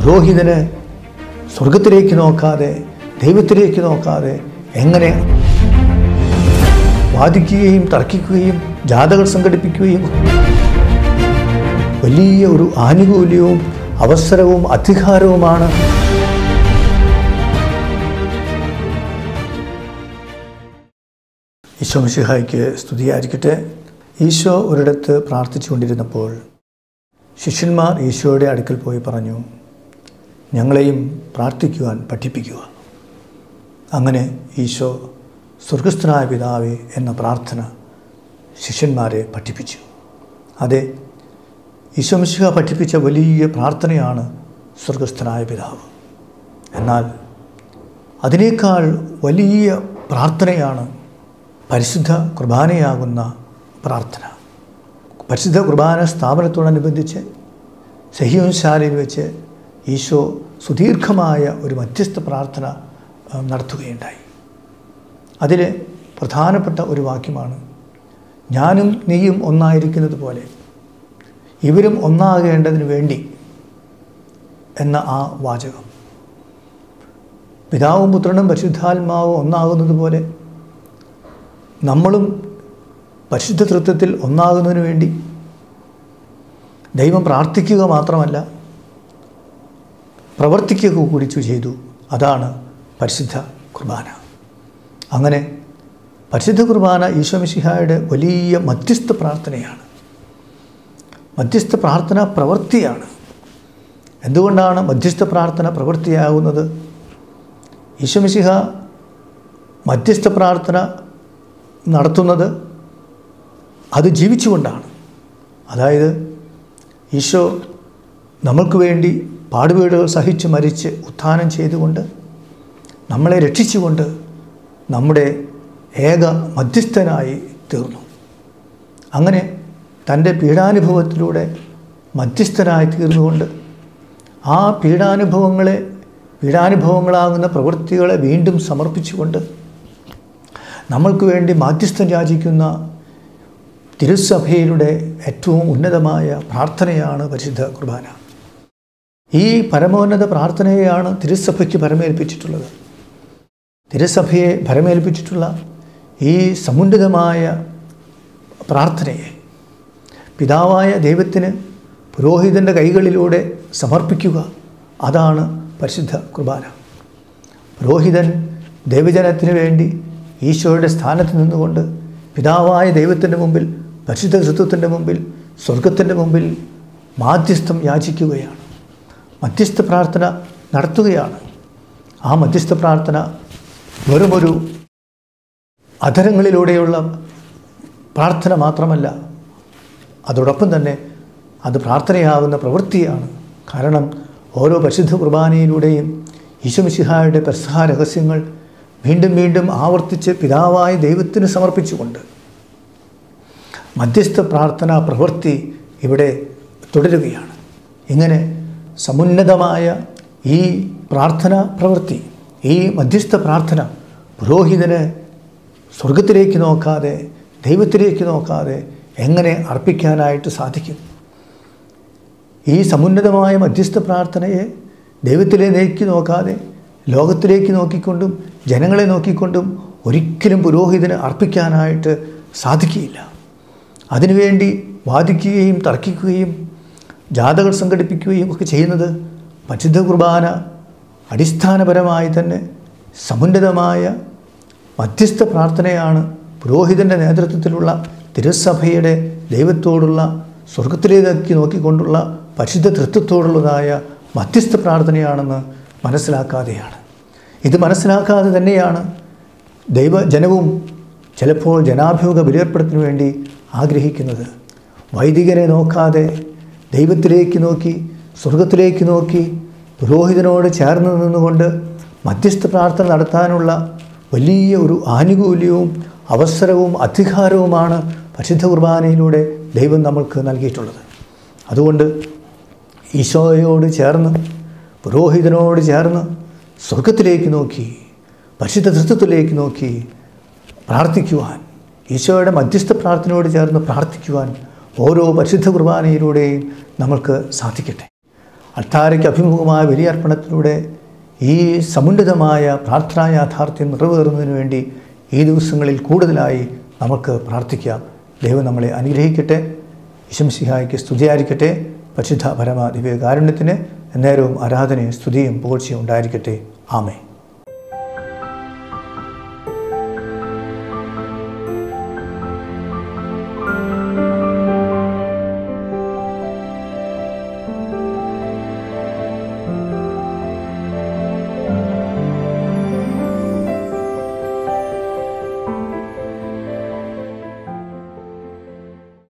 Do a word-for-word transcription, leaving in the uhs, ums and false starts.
പുരോഹിതനെ സ്വർഗത്തിലേക്ക് നോക്കാതെ ദൈവത്തിലേക്ക് നോക്കാതെ എങ്ങനെ വാദിക്കുകയും തർക്കിക്കുകയും ജാഥകൾ സംഘടിപ്പിക്കുകയും വലിയ ഒരു ആനുകൂല്യവും അവസരവും അധികാരവുമാണ് ഈശോ മിശിഹായ്ക്ക് സ്തുതിയായിരിക്കട്ടെ. ഈശോ ഒരിടത്ത് പ്രാർത്ഥിച്ചുകൊണ്ടിരുന്നപ്പോൾ ശിഷ്യന്മാർ ഈശോയുടെ അടുക്കൽ പോയി പറഞ്ഞു, ഞങ്ങളെയും പ്രാർത്ഥിക്കുവാൻ പഠിപ്പിക്കുക. അങ്ങനെ ഈശോ സ്വർഗസ്ഥനായ പിതാവേ എന്ന പ്രാർത്ഥന ശിഷ്യന്മാരെ പഠിപ്പിച്ചു. അതെ, ഈശോ മിശിഹ പഠിപ്പിച്ച വലിയ പ്രാർത്ഥനയാണ് സ്വർഗസ്ഥനായ പിതാവ്. എന്നാൽ അതിനേക്കാൾ വലിയ പ്രാർത്ഥനയാണ് പരിശുദ്ധ കുർബാനയാകുന്ന പ്രാർത്ഥന. പരിശുദ്ധ കുർബാന സ്ഥാപനത്തോടനുബന്ധിച്ച് സെഹിയോൻ ശാലയിൽ വെച്ച് ഈശോ സുദീർഘമായ ഒരു മധ്യസ്ഥ പ്രാർത്ഥന നടത്തുകയുണ്ടായി. അതിലെ പ്രധാനപ്പെട്ട ഒരു വാക്യമാണ്, ഞാനും നീയും ഒന്നായിരിക്കുന്നത് പോലെ ഇവരും ഒന്നാകേണ്ടതിന് വേണ്ടി എന്ന ആ വാചകം. പിതാവും പുത്രനും പരിശുദ്ധാത്മാവും ഒന്നാകുന്നത് പോലെ നമ്മളും പരിശുദ്ധ തൃത്വത്തിൽ ഒന്നാകുന്നതിന് വേണ്ടി ദൈവം പ്രാർത്ഥിക്കുക മാത്രമല്ല പ്രവർത്തിക്കുക കൂടി ചെയ്തു. അതാണ് പരിശുദ്ധ കുർബാന. അങ്ങനെ പരിശുദ്ധ കുർബാന ഈശോ മിശിഹായുടെ വലിയ മധ്യസ്ഥ പ്രാർത്ഥനയാണ്, മധ്യസ്ഥ പ്രാർത്ഥന പ്രവൃത്തിയാണ്. എന്തുകൊണ്ടാണ് മധ്യസ്ഥ പ്രാർത്ഥന പ്രവൃത്തിയാകുന്നത്? ഈശോ മിശിഹ മധ്യസ്ഥ പ്രാർത്ഥന നടത്തുന്നത് അത് ജീവിച്ചുകൊണ്ടാണ്. അതായത്, ഈശോ നമുക്ക് വേണ്ടി പാടുപീടുകൾ സഹിച്ച് മരിച്ച് ഉത്ഥാനം ചെയ്തുകൊണ്ട് നമ്മളെ രക്ഷിച്ചുകൊണ്ട് നമ്മുടെ ഏക മധ്യസ്ഥനായി തീർന്നു. അങ്ങനെ തൻ്റെ പീഡാനുഭവത്തിലൂടെ മധ്യസ്ഥനായി തീർന്നുകൊണ്ട് ആ പീഡാനുഭവങ്ങളെ പീഡാനുഭവങ്ങളാകുന്ന പ്രവൃത്തികളെ വീണ്ടും സമർപ്പിച്ചുകൊണ്ട് നമ്മൾക്ക് വേണ്ടി മധ്യസ്ഥം യാചിക്കുന്ന തിരുസഭയുടെ ഏറ്റവും ഉന്നതമായ പ്രാർത്ഥനയാണ് പരിശുദ്ധ കുർബാന. ഈ പരമോന്നത പ്രാർത്ഥനയെയാണ് തിരുസഭയ്ക്ക് ഭരമേൽപ്പിച്ചിട്ടുള്ളത്. തിരുസഭയെ ഭരമേൽപ്പിച്ചിട്ടുള്ള ഈ സമുന്നതമായ പ്രാർത്ഥനയെ പിതാവായ ദൈവത്തിന് പുരോഹിതൻ്റെ കൈകളിലൂടെ സമർപ്പിക്കുക. അതാണ് പരിശുദ്ധ കുർബാന. പുരോഹിതൻ ദൈവജനത്തിന് വേണ്ടി ഈശോയുടെ സ്ഥാനത്ത് നിന്നുകൊണ്ട് പിതാവായ ദൈവത്തിൻ്റെ മുമ്പിൽ, പരിശുദ്ധ തൃത്വത്തിൻ്റെ മുമ്പിൽ, സ്വർഗത്തിൻ്റെ മുമ്പിൽ മാധ്യസ്ഥം യാചിക്കുകയാണ്, മധ്യസ്ഥ പ്രാർത്ഥന നടത്തുകയാണ്. ആ മധ്യസ്ഥ പ്രാർത്ഥന വെറുമൊരു അധരങ്ങളിലൂടെയുള്ള പ്രാർത്ഥന മാത്രമല്ല, അതോടൊപ്പം തന്നെ അത് പ്രാർത്ഥനയാകുന്ന പ്രവൃത്തിയാണ്. കാരണം ഓരോ പരിശുദ്ധ കുർബാനയിലൂടെയും ഈശോ മിശിഹായുടെ പെസഹ രഹസ്യങ്ങൾ വീണ്ടും വീണ്ടും ആവർത്തിച്ച് പിതാവായ ദൈവത്തിന് സമർപ്പിച്ചുകൊണ്ട് മധ്യസ്ഥ പ്രാർത്ഥനാ പ്രവൃത്തി ഇവിടെ തുടരുകയാണ്. ഇങ്ങനെ സമുന്നതമായ ഈ പ്രാർത്ഥനാ പ്രവൃത്തി, ഈ മധ്യസ്ഥ പ്രാർത്ഥന പുരോഹിതനെ സ്വർഗത്തിലേക്ക് നോക്കാതെ ദൈവത്തിലേക്ക് നോക്കാതെ എങ്ങനെ അർപ്പിക്കാനായിട്ട് സാധിക്കും? ഈ സമുന്നതമായ മധ്യസ്ഥ പ്രാർത്ഥനയെ ദൈവത്തിലേക്ക് നോക്കാതെ ലോകത്തിലേക്ക് നോക്കിക്കൊണ്ടും ജനങ്ങളെ നോക്കിക്കൊണ്ടും ഒരിക്കലും പുരോഹിതന് അർപ്പിക്കാനായിട്ട് സാധിക്കുകയില്ല. അതിനുവേണ്ടി വാദിക്കുകയും തർക്കിക്കുകയും ജാഥകൾ സംഘടിപ്പിക്കുകയും ഒക്കെ ചെയ്യുന്നത് പരിശുദ്ധ കുർബാന അടിസ്ഥാനപരമായി തന്നെ സമുന്നതമായ മധ്യസ്ഥ പ്രാർത്ഥനയാണ്. പുരോഹിതൻ്റെ നേതൃത്വത്തിലുള്ള തിരുസഭയുടെ ദൈവത്തോടുള്ള, സ്വർഗത്തിലേക്ക് നോക്കിക്കൊണ്ടുള്ള, പരിശുദ്ധ തൃത്വത്തോടുള്ളതായ മധ്യസ്ഥ പ്രാർത്ഥനയാണെന്ന് മനസ്സിലാക്കാതെയാണ്, ഇത് മനസ്സിലാക്കാതെ തന്നെയാണ് ദൈവജനവും ചിലപ്പോൾ ജനാഭിമുഖ ബലിയർപ്പണത്തിനു വേണ്ടി ആഗ്രഹിക്കുന്നത്. വൈദികനെ നോക്കാതെ ദൈവത്തിലേക്ക് നോക്കി, സ്വർഗത്തിലേക്ക് നോക്കി, പുരോഹിതനോട് ചേർന്ന് നിന്നുകൊണ്ട് മധ്യസ്ഥ പ്രാർത്ഥന നടത്താനുള്ള വലിയ ഒരു ആനുകൂല്യവും അവസരവും അധികാരവുമാണ് പരിശുദ്ധ കുർബാനയിലൂടെ ദൈവം നമ്മൾക്ക് നൽകിയിട്ടുള്ളത്. അതുകൊണ്ട് ഈശോയോട് ചേർന്ന്, പുരോഹിതനോട് ചേർന്ന്, സ്വർഗത്തിലേക്ക് നോക്കി, പരിശുദ്ധ തൃത്വത്തിലേക്ക് നോക്കി പ്രാർത്ഥിക്കുവാൻ, ഈശോയുടെ മധ്യസ്ഥ പ്രാർത്ഥനയോട് ചേർന്ന് പ്രാർത്ഥിക്കുവാൻ ഓരോ പരിശുദ്ധ കുർബാനയിലൂടെയും നമ്മൾക്ക് സാധിക്കട്ടെ. അൾത്താരയ്ക്ക് അഭിമുഖമായ ബലിയർപ്പണത്തിലൂടെ ഈ സമുന്നതമായ പ്രാർത്ഥനാ യാഥാർത്ഥ്യം നിറവേറുന്നതിന് വേണ്ടി ഈ ദിവസങ്ങളിൽ കൂടുതലായി നമുക്ക് പ്രാർത്ഥിക്കാം. ദൈവം നമ്മളെ അനുഗ്രഹിക്കട്ടെ. ഈശോമിശിഹായ്ക്ക് സ്തുതിയായിരിക്കട്ടെ. പരിശുദ്ധ പരമ ദിവ്യകാരുണ്യത്തിന് എന്നേരവും ആരാധനയും സ്തുതിയും പുകഴ്ചയും ഉണ്ടായിരിക്കട്ടെ. ആമേൻ.